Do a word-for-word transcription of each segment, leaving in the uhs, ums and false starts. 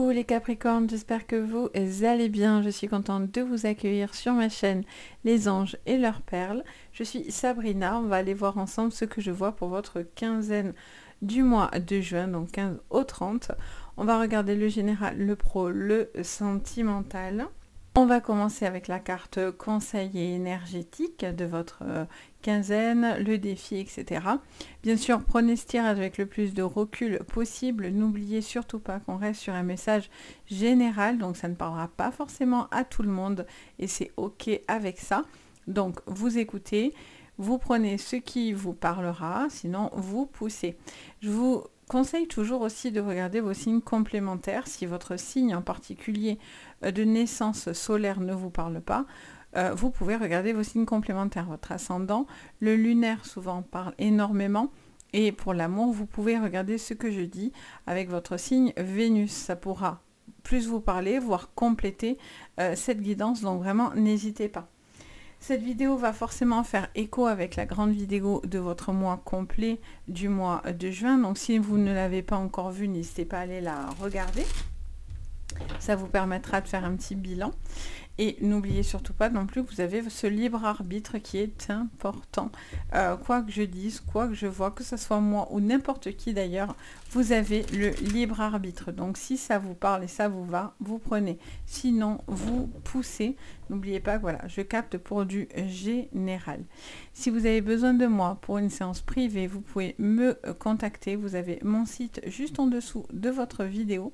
coucou les Capricornes, j'espère que vous allez bien. Je suis contente de vous accueillir sur ma chaîne Les anges et leurs perles. Je suis Sabrina, on va aller voir ensemble ce que je vois pour votre quinzaine du mois de juin, donc quinze au trente. On va regarder le général, le pro, le sentimental. On va commencer avec la carte conseil et énergétique de votre quinzaine, le défi, et cetera. Bien sûr, prenez ce tirage avec le plus de recul possible. N'oubliez surtout pas qu'on reste sur un message général, donc ça ne parlera pas forcément à tout le monde et c'est OK avec ça. Donc, vous écoutez, vous prenez ce qui vous parlera, sinon vous poussez. Je vous conseille toujours aussi de regarder vos signes complémentaires. Si votre signe en particulier de naissance solaire ne vous parle pas, euh, vous pouvez regarder vos signes complémentaires. Votre ascendant, le lunaire souvent parle énormément. Et pour l'amour, vous pouvez regarder ce que je dis avec votre signe Vénus. Ça pourra plus vous parler, voire compléter euh, cette guidance. Donc vraiment, n'hésitez pas. Cette vidéo va forcément faire écho avec la grande vidéo de votre mois complet du mois de juin. Donc si vous ne l'avez pas encore vue, n'hésitez pas à aller la regarder. Ça vous permettra de faire un petit bilan. Et n'oubliez surtout pas non plus que vous avez ce libre arbitre qui est important. Euh, quoi que je dise, quoi que je vois, que ce soit moi ou n'importe qui d'ailleurs, vous avez le libre arbitre. Donc si ça vous parle et ça vous va, vous prenez. Sinon, vous poussez. N'oubliez pas que voilà, je capte pour du général. Si vous avez besoin de moi pour une séance privée, vous pouvez me contacter. Vous avez mon site juste en dessous de votre vidéo.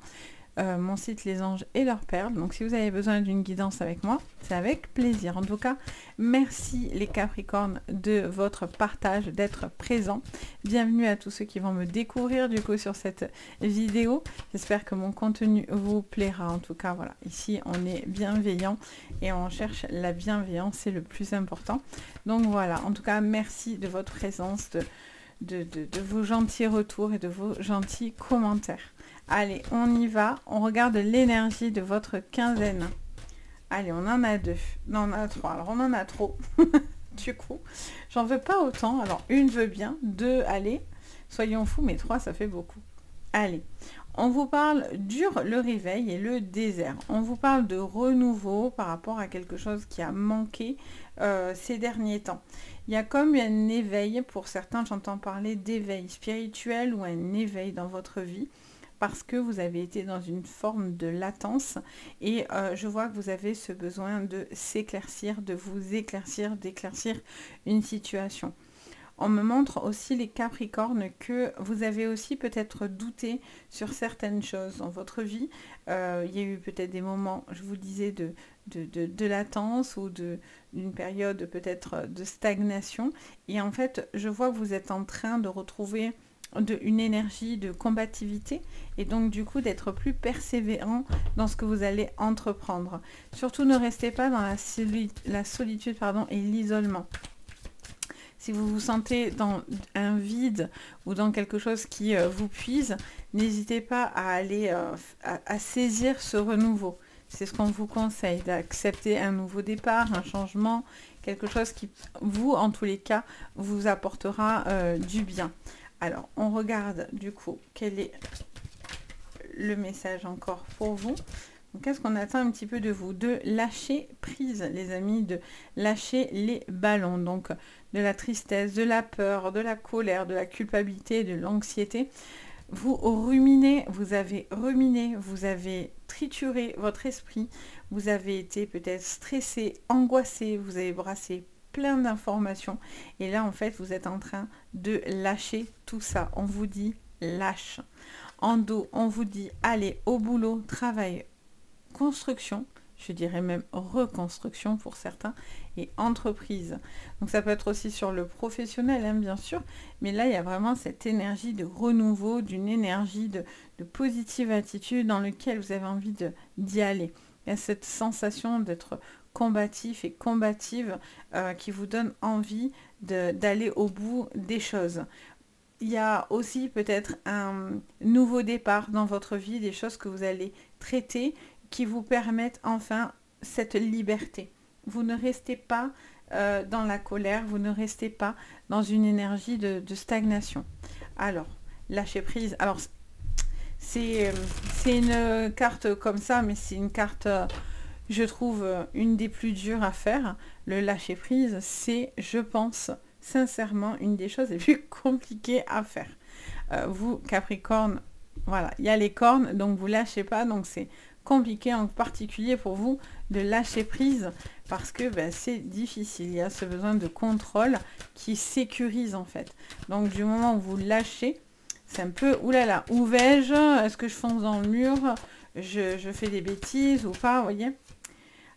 Euh, mon site Les anges et leurs perles. Donc si vous avez besoin d'une guidance avec moi, c'est avec plaisir. En tout cas, merci les Capricornes de votre partage, d'être présent. Bienvenue à tous ceux qui vont me découvrir du coup sur cette vidéo. J'espère que mon contenu vous plaira. En tout cas, voilà, ici on est bienveillant et on cherche la bienveillance, c'est le plus important. Donc voilà, en tout cas, merci de votre présence, de, de, de, de vos gentils retours et de vos gentils commentaires. Allez, on y va. On regarde l'énergie de votre quinzaine. Allez, on en a deux. Non, on en a trois. Alors, on en a trop. Du coup, j'en veux pas autant. Alors, une veut bien. Deux, allez. Soyons fous, mais trois, ça fait beaucoup. Allez, on vous parle dur le réveil et le désert. On vous parle de renouveau par rapport à quelque chose qui a manqué euh, ces derniers temps. Il y a comme un éveil. Pour certains, j'entends parler d'éveil spirituel ou un éveil dans votre vie, parce que vous avez été dans une forme de latence et euh, je vois que vous avez ce besoin de s'éclaircir, de vous éclaircir, d'éclaircir une situation. On me montre aussi les Capricornes que vous avez aussi peut-être douté sur certaines choses dans votre vie. Euh, il y a eu peut-être des moments, je vous disais, de, de, de, de latence ou de d'une période peut-être de stagnation. Et en fait, je vois que vous êtes en train de retrouver de, une énergie de combativité et donc du coup d'être plus persévérant dans ce que vous allez entreprendre. Surtout ne restez pas dans la, soli la solitude pardon, et l'isolement. Si vous vous sentez dans un vide ou dans quelque chose qui euh, vous puise, n'hésitez pas à aller euh, à, à saisir ce renouveau. C'est ce qu'on vous conseille, d'accepter un nouveau départ, un changement, quelque chose qui vous en tous les cas vous apportera euh, du bien. Alors, on regarde du coup quel est le message encore pour vous. Donc, qu'est-ce qu'on attend un petit peu de vous? De lâcher prise, les amis, de lâcher les ballons. Donc, de la tristesse, de la peur, de la colère, de la culpabilité, de l'anxiété. Vous ruminez, vous avez ruminé, vous avez trituré votre esprit. Vous avez été peut-être stressé, angoissé, vous avez brassé plein d'informations et là en fait vous êtes en train de lâcher tout ça. On vous dit lâche. En dos, on vous dit allez au boulot, travail, construction, je dirais même reconstruction pour certains, et entreprise. Donc ça peut être aussi sur le professionnel hein, bien sûr, mais là il y a vraiment cette énergie de renouveau, d'une énergie de, de positive attitude dans laquelle vous avez envie de d'y aller. Il y a cette sensation d'être combatif et combative euh, qui vous donne envie d'aller au bout des choses. Il y a aussi peut-être un nouveau départ dans votre vie, des choses que vous allez traiter qui vous permettent enfin cette liberté. Vous ne restez pas euh, dans la colère, vous ne restez pas dans une énergie de, de stagnation. Alors, lâchez prise. Alors, c'est c'est une carte comme ça, mais c'est une carte, je trouve, une des plus dures à faire. Le lâcher prise, c'est, je pense, sincèrement, une des choses les plus compliquées à faire. Euh, vous, Capricorne, voilà, il y a les cornes, donc vous lâchez pas, donc c'est compliqué en particulier pour vous de lâcher prise parce que ben, c'est difficile. Il y a ce besoin de contrôle qui sécurise en fait. Donc du moment où vous lâchez, c'est un peu oulala, où vais-je? Est-ce que je fonce dans le mur? je, je fais des bêtises ou pas, vous voyez?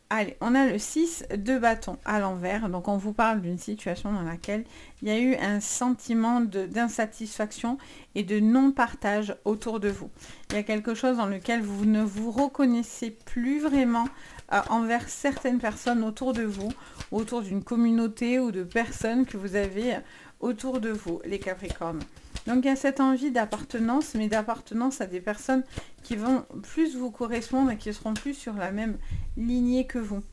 Allez, on a le six de bâton à l'envers. Donc on vous parle d'une situation dans laquelle il y a eu un sentiment d'insatisfaction et de non-partage autour de vous. Il y a quelque chose dans lequel vous ne vous reconnaissez plus vraiment euh, envers certaines personnes autour de vous, autour d'une communauté ou de personnes que vous avez autour de vous, les Capricornes. Donc il y a cette envie d'appartenance, mais d'appartenance à des personnes qui vont plus vous correspondre et qui seront plus sur la même lignée que vous.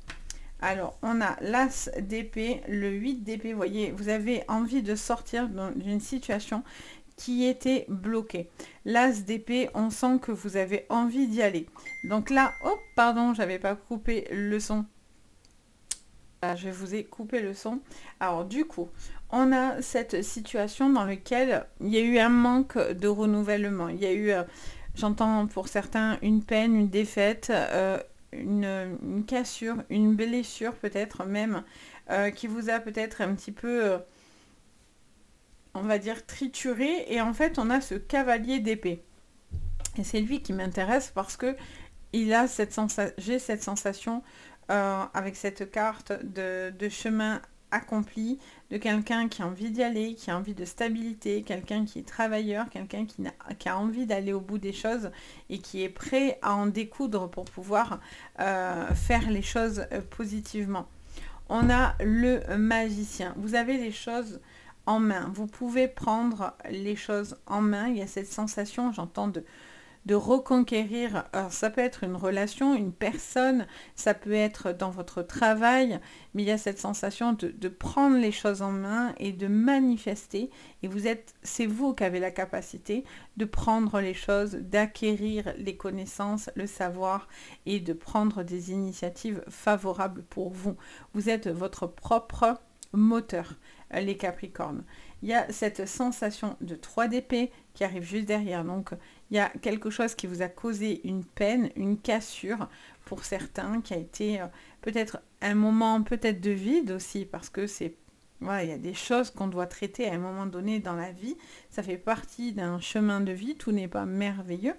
Alors on a l'as d'épée, le huit d'épée, vous voyez, vous avez envie de sortir d'une situation qui était bloquée. L'as d'épée, on sent que vous avez envie d'y aller. Donc là, oh pardon, j'avais pas coupé le son. Je vous ai coupé le son. Alors du coup, on a cette situation dans laquelle il y a eu un manque de renouvellement. Il y a eu, euh, j'entends pour certains, une peine, une défaite, euh, une, une cassure, une blessure peut-être même, euh, qui vous a peut-être un petit peu, euh, on va dire, trituré. Et en fait, on a ce cavalier d'épée. Et c'est lui qui m'intéresse parce que il a cette sensa- j'ai cette sensation... Euh, avec cette carte de, de chemin accompli, de quelqu'un qui a envie d'y aller, qui a envie de stabilité, quelqu'un qui est travailleur, quelqu'un qui, qui a envie d'aller au bout des choses et qui est prêt à en découdre pour pouvoir euh, faire les choses positivement. On a le magicien. Vous avez les choses en main. Vous pouvez prendre les choses en main. Il y a cette sensation, j'entends, de... de reconquérir. Alors, ça peut être une relation, une personne, ça peut être dans votre travail, mais il y a cette sensation de, de prendre les choses en main et de manifester. Et vous êtes, c'est vous qui avez la capacité de prendre les choses, d'acquérir les connaissances, le savoir et de prendre des initiatives favorables pour vous. Vous êtes votre propre moteur, les Capricornes. Il y a cette sensation de trois d'épée qui arrive juste derrière. Donc, il y a quelque chose qui vous a causé une peine, une cassure pour certains, qui a été euh, peut-être un moment peut-être de vide aussi, parce que c'est voilà, il y a des choses qu'on doit traiter à un moment donné dans la vie. Ça fait partie d'un chemin de vie, tout n'est pas merveilleux.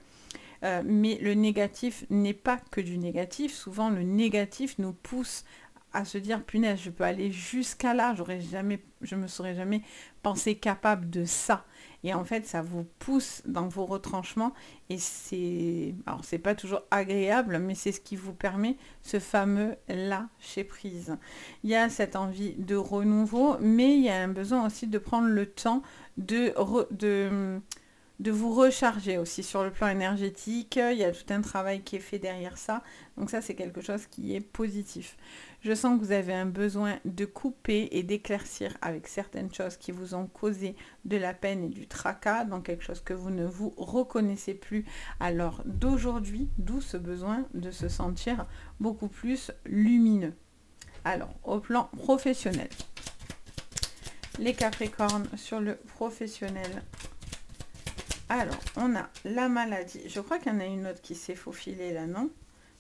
Euh, mais le négatif n'est pas que du négatif. Souvent, le négatif nous pousse à se dire punaise, je peux aller jusqu'à là, j'aurais jamais, je me serais jamais pensé capable de ça. Et en fait, ça vous pousse dans vos retranchements et c'est, alors c'est pas toujours agréable, mais c'est ce qui vous permet ce fameux lâcher prise. Il y a cette envie de renouveau, mais il y a un besoin aussi de prendre le temps de, re, de, de vous recharger aussi sur le plan énergétique. Il y a tout un travail qui est fait derrière ça. Donc ça, c'est quelque chose qui est positif. Je sens que vous avez un besoin de couper et d'éclaircir avec certaines choses qui vous ont causé de la peine et du tracas, dans quelque chose que vous ne vous reconnaissez plus. Alors d'aujourd'hui, d'où ce besoin de se sentir beaucoup plus lumineux. Alors, au plan professionnel. Les Capricornes sur le professionnel. Alors, on a la maladie. Je crois qu'il y en a une autre qui s'est faufilée là, non ?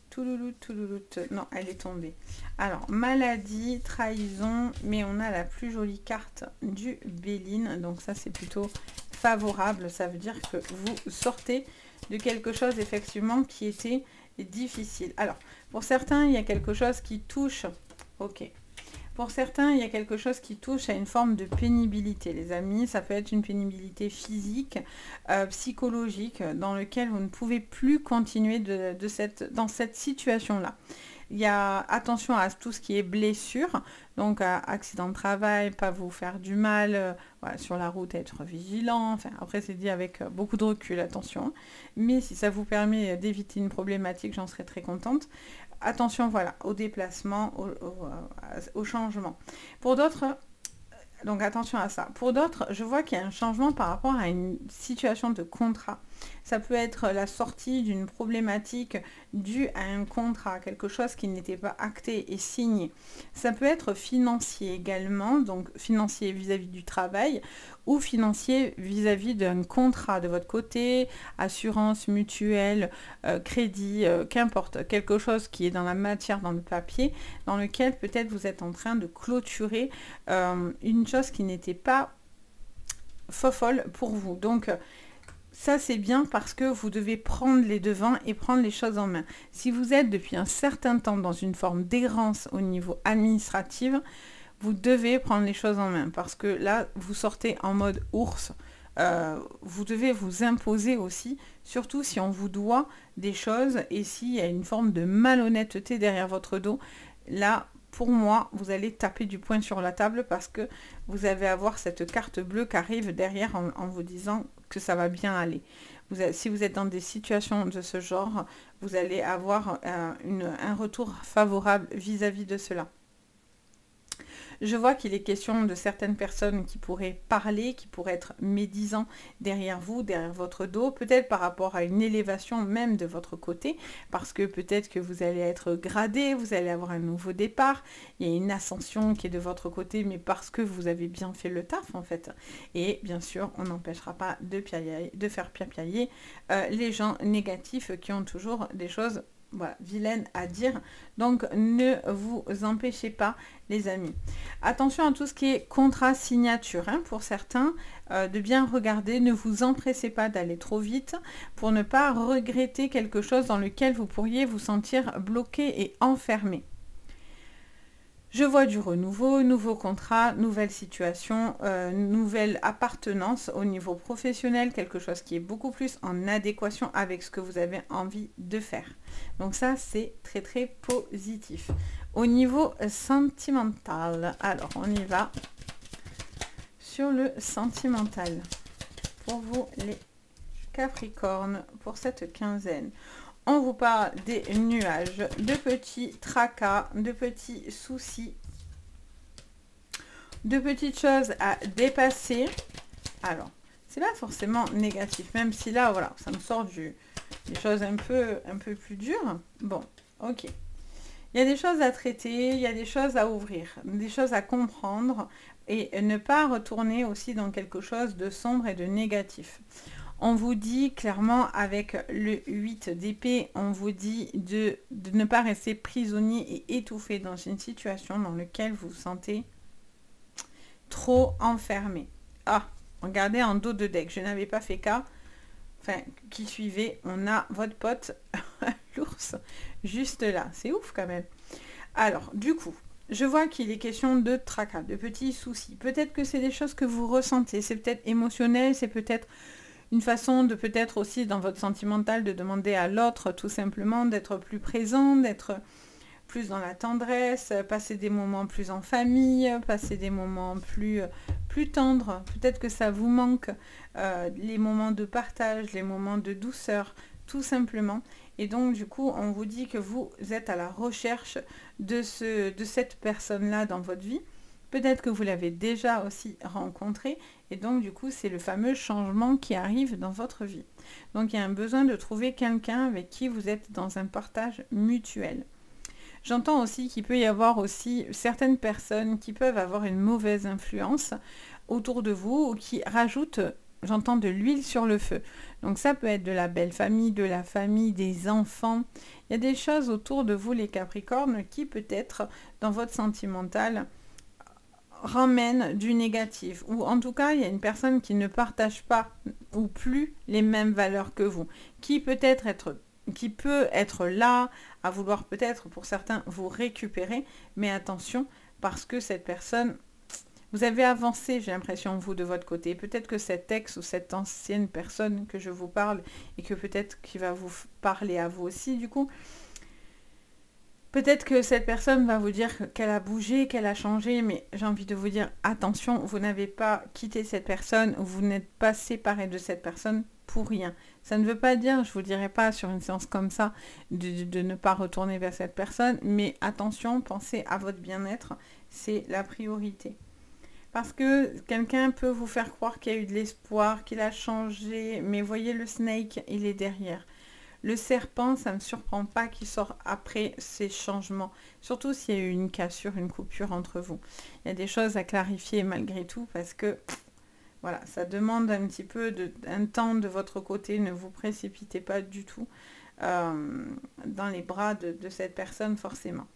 Touloulout, touloulout, non, elle est tombée. Alors, maladie, trahison, mais on a la plus jolie carte du Belline. Donc ça, c'est plutôt favorable. Ça veut dire que vous sortez de quelque chose, effectivement, qui était difficile. Alors, pour certains, il y a quelque chose qui touche... Ok. Pour certains, il y a quelque chose qui touche à une forme de pénibilité, les amis. Ça peut être une pénibilité physique, euh, psychologique, dans laquelle vous ne pouvez plus continuer de, de cette, dans cette situation-là. Il y a attention à tout ce qui est blessure, donc à accident de travail, pas vous faire du mal, euh, voilà, sur la route être vigilant, enfin après c'est dit avec beaucoup de recul, attention. Mais si ça vous permet d'éviter une problématique, j'en serais très contente. Attention, voilà, au déplacement, au, au, au changement. Pour d'autres, donc attention à ça. Pour d'autres, je vois qu'il y a un changement par rapport à une situation de contrat. Ça peut être la sortie d'une problématique due à un contrat, quelque chose qui n'était pas acté et signé. Ça peut être financier également, donc financier vis-à-vis du travail ou financier vis-à-vis d'un contrat de votre côté, assurance, mutuelle, euh, crédit, euh, qu'importe, quelque chose qui est dans la matière, dans le papier, dans lequel peut-être vous êtes en train de clôturer euh, une chose qui n'était pas fofolle pour vous. Donc ça, c'est bien parce que vous devez prendre les devants et prendre les choses en main. Si vous êtes depuis un certain temps dans une forme d'errance au niveau administratif, vous devez prendre les choses en main parce que là, vous sortez en mode ours. Euh, vous devez vous imposer aussi, surtout si on vous doit des choses et s'il y a une forme de malhonnêteté derrière votre dos. Là, pour moi, vous allez taper du poing sur la table parce que vous avez à voir cette carte bleue qui arrive derrière en, en vous disant que ça va bien aller. Vous, si vous êtes dans des situations de ce genre, vous allez avoir euh, une, un retour favorable vis-à-vis de cela. Je vois qu'il est question de certaines personnes qui pourraient parler, qui pourraient être médisants derrière vous, derrière votre dos, peut-être par rapport à une élévation même de votre côté, parce que peut-être que vous allez être gradé, vous allez avoir un nouveau départ, il y a une ascension qui est de votre côté, mais parce que vous avez bien fait le taf en fait. Et bien sûr, on n'empêchera pas de, piailler, de faire piailler euh, les gens négatifs qui ont toujours des choses voilà, vilaine à dire, donc ne vous empêchez pas les amis. Attention à tout ce qui est contrat signature, hein, pour certains, euh, de bien regarder, ne vous empressez pas d'aller trop vite pour ne pas regretter quelque chose dans lequel vous pourriez vous sentir bloqué et enfermé. Je vois du renouveau, nouveau contrat, nouvelle situation, euh, nouvelle appartenance au niveau professionnel, quelque chose qui est beaucoup plus en adéquation avec ce que vous avez envie de faire. Donc ça, c'est très très positif. Au niveau sentimental, alors on y va sur le sentimental pour vous les Capricornes pour cette quinzaine. On vous parle des nuages, de petits tracas, de petits soucis, de petites choses à dépasser. Alors, c'est pas forcément négatif, même si là, voilà, ça me sort du, des choses un peu, un peu plus dures. Bon, ok. Il y a des choses à traiter, il y a des choses à ouvrir, des choses à comprendre et ne pas retourner aussi dans quelque chose de sombre et de négatif. On vous dit clairement avec le huit d'épée, on vous dit de, de ne pas rester prisonnier et étouffé dans une situation dans laquelle vous vous sentez trop enfermé. Ah, regardez en dos de deck, je n'avais pas fait cas. Enfin, qui suivait, on a votre pote, l'ours, juste là. C'est ouf quand même. Alors, du coup... Je vois qu'il est question de tracas, de petits soucis. Peut-être que c'est des choses que vous ressentez, c'est peut-être émotionnel, c'est peut-être une façon de peut-être aussi dans votre sentimental de demander à l'autre tout simplement d'être plus présent, d'être plus dans la tendresse, passer des moments plus en famille, passer des moments plus, plus tendres. Peut-être que ça vous manque, euh, les moments de partage, les moments de douceur, tout simplement. Et donc, du coup, on vous dit que vous êtes à la recherche de, ce, de cette personne-là dans votre vie. Peut-être que vous l'avez déjà aussi rencontrée. Et donc, du coup, c'est le fameux changement qui arrive dans votre vie. Donc, il y a un besoin de trouver quelqu'un avec qui vous êtes dans un partage mutuel. J'entends aussi qu'il peut y avoir aussi certaines personnes qui peuvent avoir une mauvaise influence autour de vous ou qui rajoutent... J'entends de l'huile sur le feu. Donc ça peut être de la belle famille, de la famille, des enfants. Il y a des choses autour de vous, les Capricornes, qui peut-être, dans votre sentimental, ramènent du négatif. Ou en tout cas, il y a une personne qui ne partage pas ou plus les mêmes valeurs que vous. Qui peut-être être, qui peut être là, à vouloir peut-être, pour certains, vous récupérer. Mais attention, parce que cette personne... Vous avez avancé, j'ai l'impression, vous, de votre côté. Peut-être que cet ex ou cette ancienne personne que je vous parle et que peut-être qui va vous parler à vous aussi, du coup, peut-être que cette personne va vous dire qu'elle a bougé, qu'elle a changé, mais j'ai envie de vous dire, attention, vous n'avez pas quitté cette personne, vous n'êtes pas séparé de cette personne pour rien. Ça ne veut pas dire, je ne vous dirai pas sur une séance comme ça, de, de ne pas retourner vers cette personne, mais attention, pensez à votre bien-être, c'est la priorité. Parce que quelqu'un peut vous faire croire qu'il y a eu de l'espoir, qu'il a changé. Mais voyez, le snake, il est derrière. Le serpent, ça ne me surprend pas qu'il sort après ces changements. Surtout s'il y a eu une cassure, une coupure entre vous. Il y a des choses à clarifier malgré tout parce que... Voilà, ça demande un petit peu de, un temps de votre côté, ne vous précipitez pas du tout euh, dans les bras de, de cette personne forcément.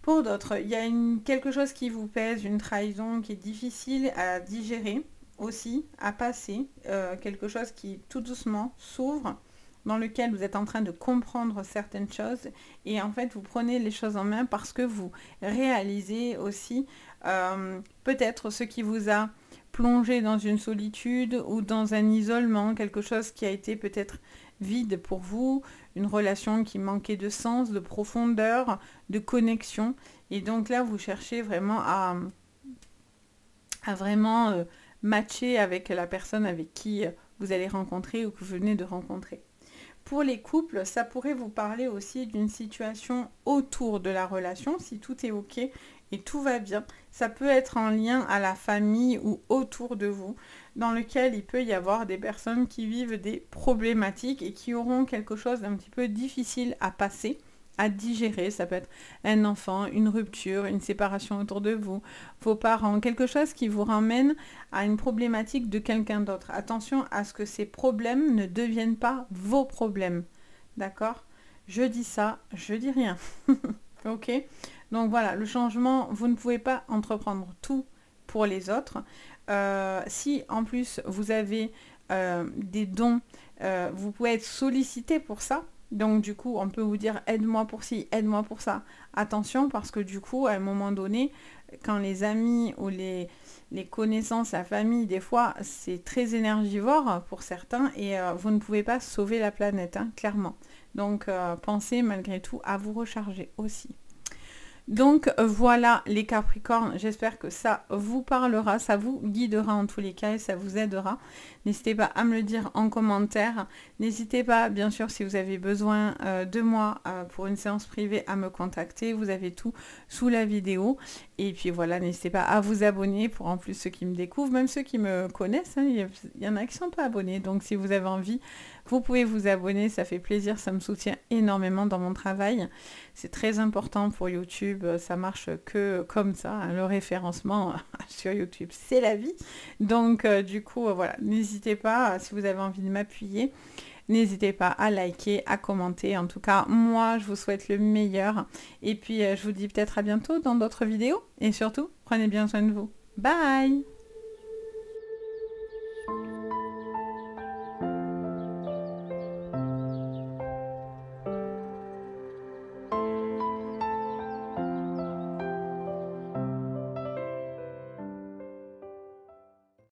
Pour d'autres, il y a une, quelque chose qui vous pèse, une trahison qui est difficile à digérer aussi, à passer, euh, quelque chose qui tout doucement s'ouvre, dans lequel vous êtes en train de comprendre certaines choses et en fait vous prenez les choses en main parce que vous réalisez aussi euh, peut-être ce qui vous a plongé dans une solitude ou dans un isolement, quelque chose qui a été peut-être vide pour vous, une relation qui manquait de sens, de profondeur, de connexion. Et donc là, vous cherchez vraiment à, à vraiment euh, matcher avec la personne avec qui vous allez rencontrer ou que vous venez de rencontrer. Pour les couples, ça pourrait vous parler aussi d'une situation autour de la relation, si tout est ok et tout va bien. Ça peut être en lien à la famille ou autour de vous, dans lequel il peut y avoir des personnes qui vivent des problématiques et qui auront quelque chose d'un petit peu difficile à passer, à digérer. Ça peut être un enfant, une rupture, une séparation autour de vous, vos parents, quelque chose qui vous ramène à une problématique de quelqu'un d'autre. Attention à ce que ces problèmes ne deviennent pas vos problèmes, d'accord? Je dis ça, je dis rien. Ok? Donc voilà, le changement, vous ne pouvez pas entreprendre tout pour les autres. Euh, si en plus vous avez euh, des dons, euh, vous pouvez être sollicité pour ça. Donc du coup, on peut vous dire aide-moi pour ci, aide-moi pour ça. Attention parce que du coup, à un moment donné, quand les amis ou les, les connaissances, la famille, des fois, c'est très énergivore pour certains et euh, vous ne pouvez pas sauver la planète, hein, clairement. Donc euh, pensez malgré tout à vous recharger aussi. Donc voilà les Capricornes, j'espère que ça vous parlera, ça vous guidera en tous les cas et ça vous aidera. N'hésitez pas à me le dire en commentaire. N'hésitez pas, bien sûr, si vous avez besoin euh, de moi euh, pour une séance privée, à me contacter. Vous avez tout sous la vidéo. Et puis voilà, n'hésitez pas à vous abonner pour en plus ceux qui me découvrent, même ceux qui me connaissent. Hein, il y en a qui ne sont pas abonnés. Donc si vous avez envie, vous pouvez vous abonner. Ça fait plaisir, ça me soutient énormément dans mon travail. C'est très important pour YouTube. Ça marche que comme ça, hein, le référencement sur YouTube, c'est la vie. Donc euh, du coup, euh, voilà, n'hésitez pas, si vous avez envie de m'appuyer, n'hésitez pas à liker, à commenter. En tout cas, moi, je vous souhaite le meilleur. Et puis, euh, je vous dis peut-être à bientôt dans d'autres vidéos. Et surtout, prenez bien soin de vous. Bye!